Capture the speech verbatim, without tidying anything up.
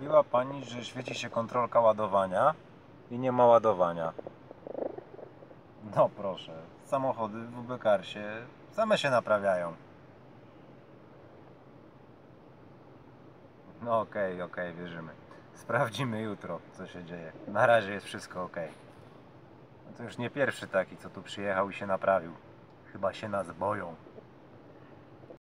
Mówiła Pani, że świeci się kontrolka ładowania i nie ma ładowania. No proszę, samochody w WBcarsie same się naprawiają. No okej, okay, okej, okay, wierzymy. Sprawdzimy jutro, co się dzieje. Na razie jest wszystko okej. Okay. No to już nie pierwszy taki, co tu przyjechał i się naprawił. Chyba się nas boją.